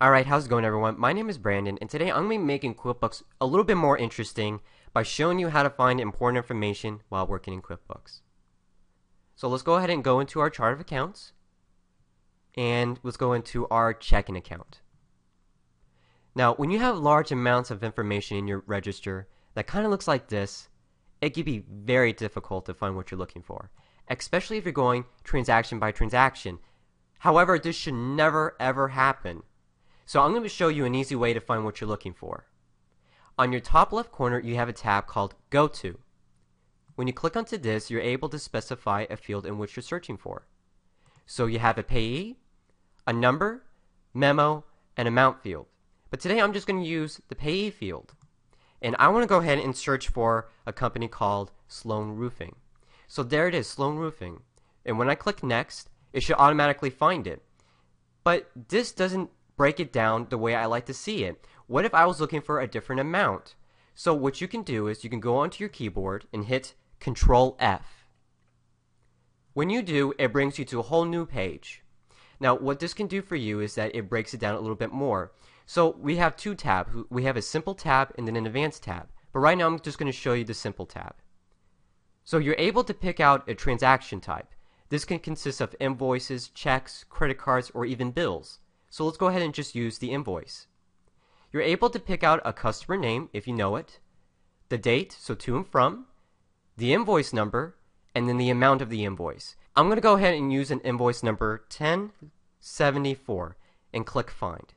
Alright, how's it going everyone? My name is Brandon, and today I'm going to be making QuickBooks a little bit more interesting by showing you how to find important information while working in QuickBooks. So let's go ahead and go into our chart of accounts, and let's go into our checking account. Now, when you have large amounts of information in your register that kind of looks like this, it can be very difficult to find what you're looking for, especially if you're going transaction by transaction. However, this should never ever happen. So I'm going to show you an easy way to find what you're looking for. On your top left corner, you have a tab called Go To. When you click onto this, you're able to specify a field in which you're searching for. So you have a payee, a number, memo, and amount field. But today I'm just going to use the payee field. And I want to go ahead and search for a company called Sloan Roofing. So there it is, Sloan Roofing. And when I click Next, it should automatically find it. But this doesn't break it down the way I like to see it. What if I was looking for a different amount? So what you can do is you can go onto your keyboard and hit Control F. When you do, it brings you to a whole new page. Now what this can do for you is that it breaks it down a little bit more. So we have two tabs. We have a simple tab and then an advanced tab. But right now I'm just going to show you the simple tab. So you're able to pick out a transaction type. This can consist of invoices, checks, credit cards, or even bills. So let's go ahead and just use the invoice. You're able to pick out a customer name if you know it, the date, so to and from, the invoice number, and then the amount of the invoice. I'm going to go ahead and use an invoice number 1074 and click Find.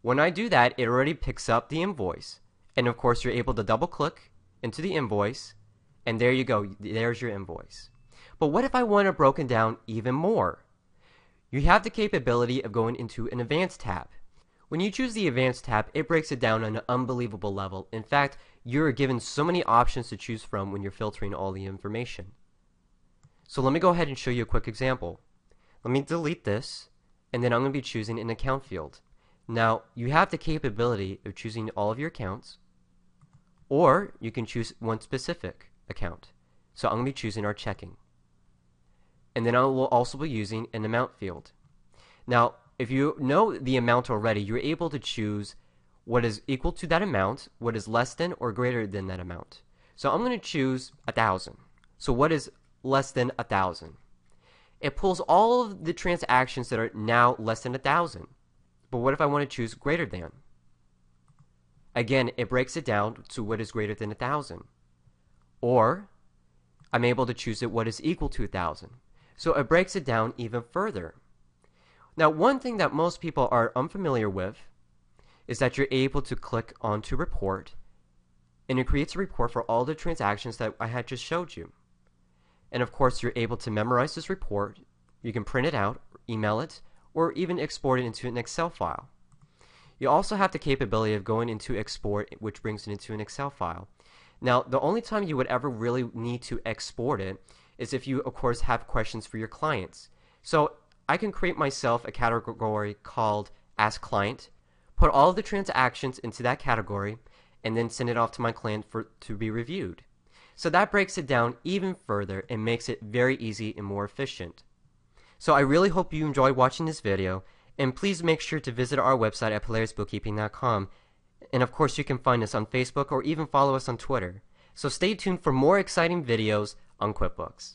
When I do that, it already picks up the invoice. And of course, you're able to double click into the invoice, and there you go, there's your invoice. But what if I want it broken down even more? You have the capability of going into an advanced tab. When you choose the advanced tab, it breaks it down on an unbelievable level. In fact, you're given so many options to choose from when you're filtering all the information. So let me go ahead and show you a quick example. Let me delete this, and then I'm going to be choosing an account field. Now, you have the capability of choosing all of your accounts, or you can choose one specific account. So I'm going to be choosing our checking. And then I will also be using an amount field. Now, if you know the amount already, you're able to choose what is equal to that amount, what is less than or greater than that amount. So I'm going to choose 1,000. So what is less than 1,000? It pulls all of the transactions that are now less than 1,000. But what if I want to choose greater than? Again, it breaks it down to what is greater than 1,000. Or I'm able to choose it what is equal to 1,000. So it breaks it down even further. Now, one thing that most people are unfamiliar with is that you're able to click onto report, and it creates a report for all the transactions that I had just showed you. And of course, you're able to memorize this report. You can print it out, email it, or even export it into an Excel file. You also have the capability of going into export, which brings it into an Excel file. Now, the only time you would ever really need to export it is if you, of course, have questions for your clients. So I can create myself a category called Ask Client, put all of the transactions into that category, and then send it off to my client to be reviewed. So that breaks it down even further and makes it very easy and more efficient. So I really hope you enjoyed watching this video, and please make sure to visit our website at polarisbookkeeping.com. And of course, you can find us on Facebook or even follow us on Twitter. So stay tuned for more exciting videos on QuickBooks.